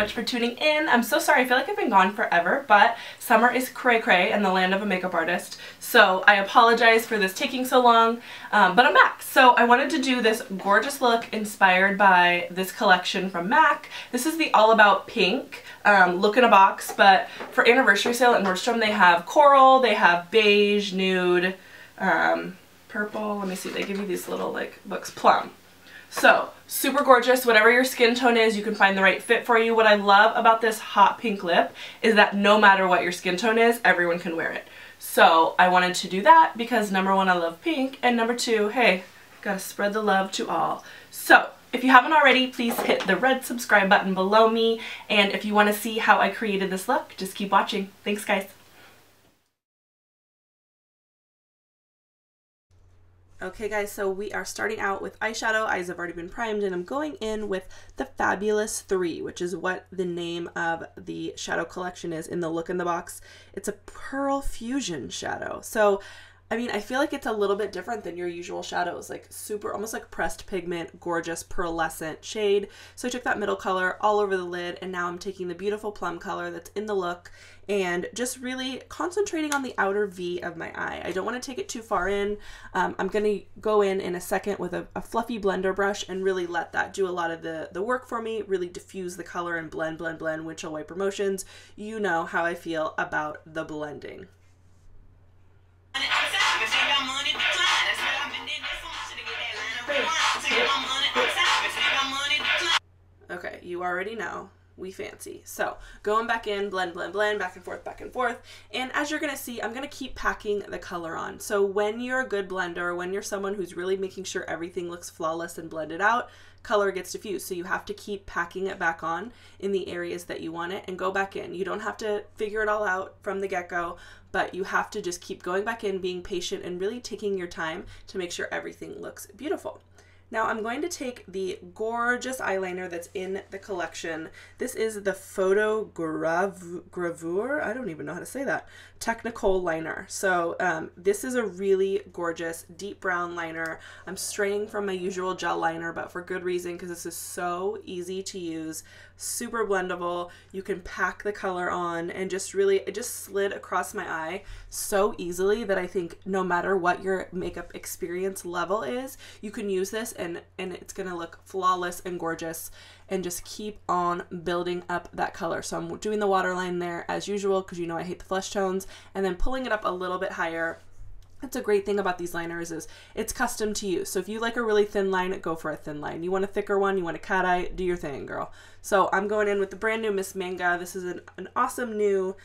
much for tuning in. I'm so sorry, I feel like I've been gone forever, but summer is cray-cray in the land of a makeup artist, so I apologize for this taking so long, but I'm back. So I wanted to do this gorgeous look inspired by this collection from MAC. This is the All About Pink Look in a Box, but for anniversary sale at Nordstrom they have coral, they have beige, nude, purple, let me see, they give you these little like books, plum. So super gorgeous, whatever your skin tone is, you can find the right fit for you. What I love about this hot pink lip is that no matter what your skin tone is, everyone can wear it. So I wanted to do that because number one, I love pink, and number two, hey, gotta spread the love to all. So if you haven't already, please hit the red subscribe button below me, and if you want to see how I created this look, just keep watching. Thanks guys. Okay guys, so we are starting out with eyeshadow. Eyes have already been primed, and I'm going in with the Fabulous 3, which is what the name of the shadow collection is in the Look in the Box. It's a pearl fusion shadow. So, I mean, I feel like it's a little bit different than your usual shadows, like super, almost like pressed pigment, gorgeous pearlescent shade. So I took that middle color all over the lid, and now I'm taking the beautiful plum color that's in the look and just really concentrating on the outer V of my eye. I don't want to take it too far in. I'm gonna go in a second with a fluffy blender brush and really let that do a lot of the work for me, really diffuse the color and blend, windshield wiper motions. You know how I feel about the blending. Okay, you already know we fancy. So going back in, blend, back and forth, and as you're gonna see, I'm gonna keep packing the color on. So when you're a good blender, when you're someone who's really making sure everything looks flawless and blended out, color gets diffused, so you have to keep packing it back on in the areas that you want it and go back in. You don't have to figure it all out from the get-go, but you have to just keep going back in, being patient, and really taking your time to make sure everything looks beautiful. Now I'm going to take the gorgeous eyeliner that's in the collection. This is the Photogravure, I don't even know how to say that, Technical liner. So this is a really gorgeous deep brown liner. I'm straying from my usual gel liner, but for good reason, because this is so easy to use, super blendable. You can pack the color on, and just really, it just slid across my eye so easily that I think no matter what your makeup experience level is, you can use this and it's gonna look flawless and gorgeous, and just keep on building up that color. So I'm doing the waterline there as usual, because you know I hate the flesh tones, and then pulling it up a little bit higher. That's a great thing about these liners, is it's custom to you. So if you like a really thin line, go for a thin line. You want a thicker one, you want a cat eye, do your thing, girl. So I'm going in with the brand new Miss Manga. This is an awesome new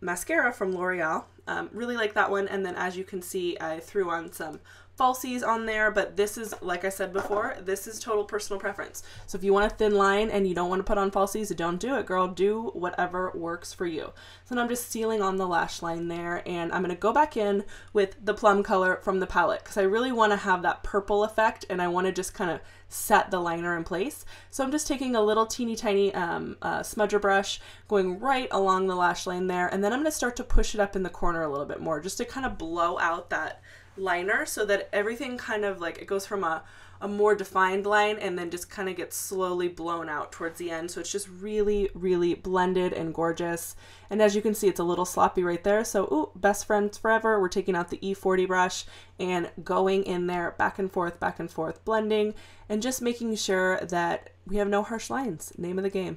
mascara from L'Oreal. Really like that one. And then as you can see, I threw on some falsies on there, but this is, like I said before, this is total personal preference. So if you want a thin line and you don't want to put on falsies, don't do it, girl. Do whatever works for you. So now I'm just sealing on the lash line there, and I'm going to go back in with the plum color from the palette, because I really want to have that purple effect, and I want to just kind of set the liner in place. So I'm just taking a little teeny tiny smudger brush, going right along the lash line there, and then I'm going to start to push it up in the corner a little bit more, just to kind of blow out that liner, so that everything kind of like, it goes from a more defined line and then just kind of gets slowly blown out towards the end. So it's just really, really blended and gorgeous. And as you can see, it's a little sloppy right there. So ooh, best friends forever. We're taking out the E40 brush and going in there back and forth, blending, and just making sure that we have no harsh lines. Name of the game.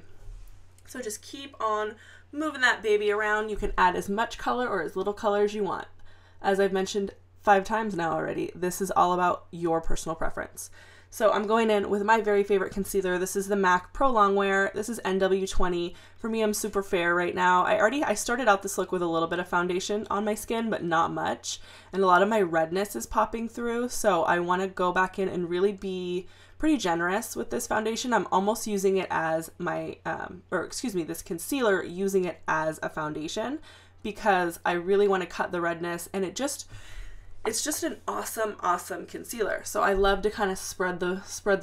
So just keep on moving that baby around. You can add as much color or as little color as you want. As I've mentioned 5 times now already, this is all about your personal preference. So I'm going in with my very favorite concealer. This is the MAC Pro Longwear. This is NW20. For me, I'm super fair right now. I started out this look with a little bit of foundation on my skin, but not much. And a lot of my redness is popping through, so I want to go back in and really be pretty generous with this foundation. I'm almost using it as my, this concealer, using it as a foundation, because I really want to cut the redness, and it just, it's just an awesome, awesome concealer. So I love to kind of spread the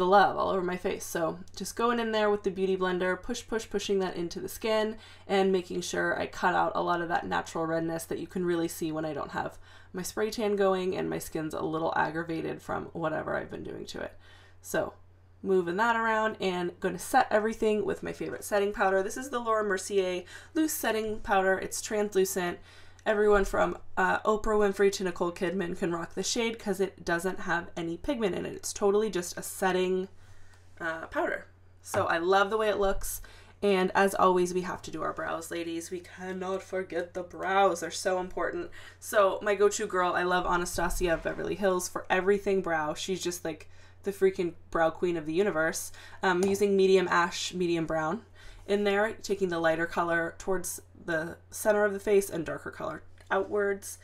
love all over my face. So just going in there with the Beauty Blender, pushing that into the skin, and making sure I cut out a lot of that natural redness that you can really see when I don't have my spray tan going and my skin's a little aggravated from whatever I've been doing to it. So moving that around, and going to set everything with my favorite setting powder. This is the Laura Mercier Loose Setting Powder. It's translucent. Everyone from Oprah Winfrey to Nicole Kidman can rock the shade because it doesn't have any pigment in it. It's totally just a setting powder. So I love the way it looks. And as always, we have to do our brows, ladies. We cannot forget the brows. They're so important. So my go-to girl, I love Anastasia of Beverly Hills for everything brow. She's just like the freaking brow queen of the universe. I'm using medium ash, medium brown in there, taking the lighter color towards the center of the face and darker color outwards,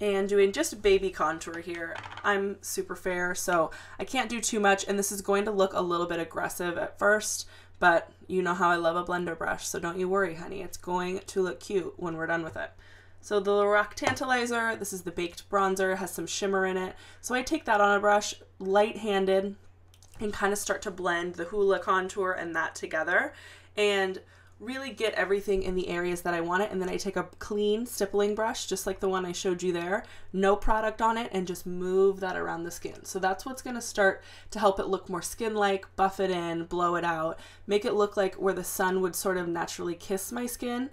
and doing just baby contour here. I'm super fair, so I can't do too much, and this is going to look a little bit aggressive at first, but you know how I love a blender brush, so don't you worry, honey. It's going to look cute when we're done with it. So the Lorac Tantalizer, this is the baked bronzer, has some shimmer in it. So I take that on a brush, light-handed, and kind of start to blend the Hoola contour and that together, and really get everything in the areas that I want it. And then I take a clean stippling brush, just like the one I showed you there, no product on it, and just move that around the skin. So that's what's gonna start to help it look more skin-like, buff it in, blow it out, make it look like where the sun would sort of naturally kiss my skin,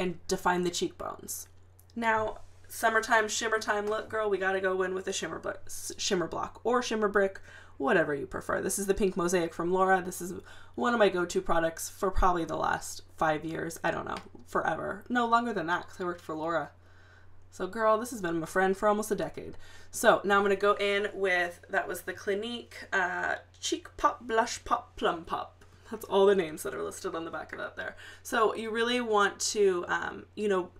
and define the cheekbones. Now, summertime, shimmertime look, girl, we gotta go in with a shimmer block or shimmer brick, whatever you prefer. This is the Pink Mosaic from Laura. This is one of my go-to products for probably the last 5 years. I don't know, forever. No, longer than that, because I worked for Laura. So girl, this has been my friend for almost a decade. So now I'm gonna go in with, that was the Clinique Cheek Pop, Blush Pop, Plum Pop. That's all the names that are listed on the back of that there. So you really want to, you know,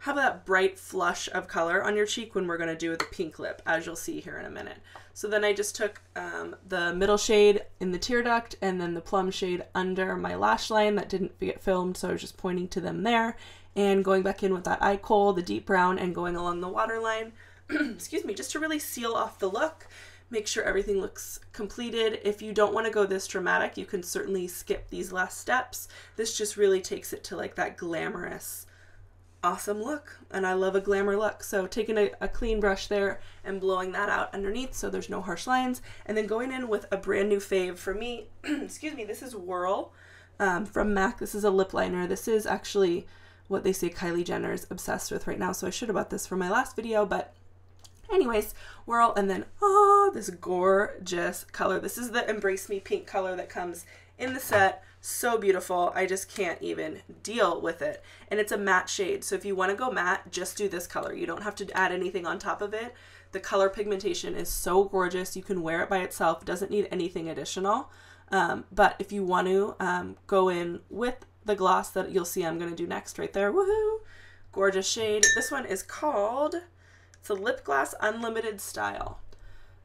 have that bright flush of color on your cheek when we're gonna do the pink lip, as you'll see here in a minute. So then I just took the middle shade in the tear duct and then the plum shade under my lash line that didn't get filmed, so I was just pointing to them there, and going back in with that eye coal, the deep brown, and going along the waterline, excuse me, just to really seal off the look, make sure everything looks completed. If you don't wanna go this dramatic, you can certainly skip these last steps. This just really takes it to like that glamorous, awesome look, and I love a glamour look. So taking a clean brush there and blowing that out underneath so there's no harsh lines, and then going in with a brand new fave for me, excuse me, this is Whirl from MAC. This is a lip liner. This is actually what they say Kylie Jenner is obsessed with right now, so I should have bought this for my last video, but anyways, Whirl, and then oh, this gorgeous color. This is the Embrace Me pink color that comes in the set. So beautiful, I just can't even deal with it. And it's a matte shade, so if you wanna go matte, just do this color. You don't have to add anything on top of it. The color pigmentation is so gorgeous. You can wear it by itself, doesn't need anything additional. But if you want to go in with the gloss that you'll see I'm gonna do next right there, woohoo, gorgeous shade. This one is called, it's a Lipglass Unlimited Style.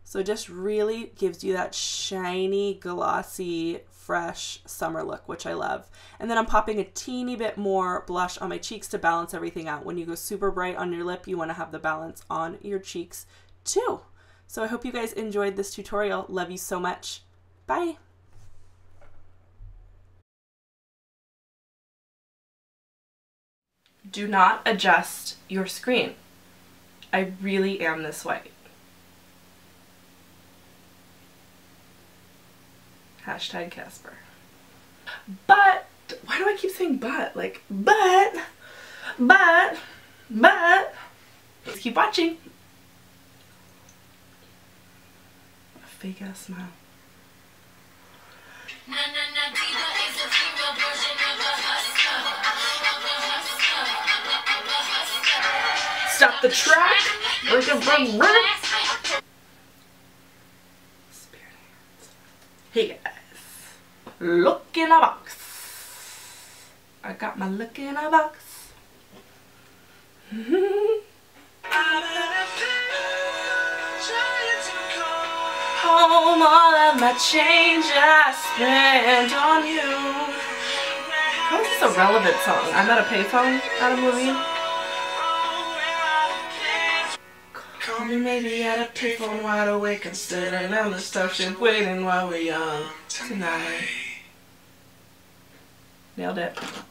So just really gives you that shiny, glossy, fresh summer look, which I love. And then I'm popping a teeny bit more blush on my cheeks to balance everything out. When you go super bright on your lip, you want to have the balance on your cheeks too. So I hope you guys enjoyed this tutorial. Love you so much. Bye. Do not adjust your screen. I really am this way. Hashtag Casper. But, why do I keep saying but? Like, but. Let's keep watching. A fake ass smile. Stop the track. Looking from run. Spirit hands. Hey guys. Look in a box. I got my look in a box. I'm in a field, trying to go home. All of my change I spend on you. How is this a relevant song? I'm at a payphone at a movie. Call me maybe at a payphone, wide awake and staring down the stuff and waiting while we're young tonight. Nailed it.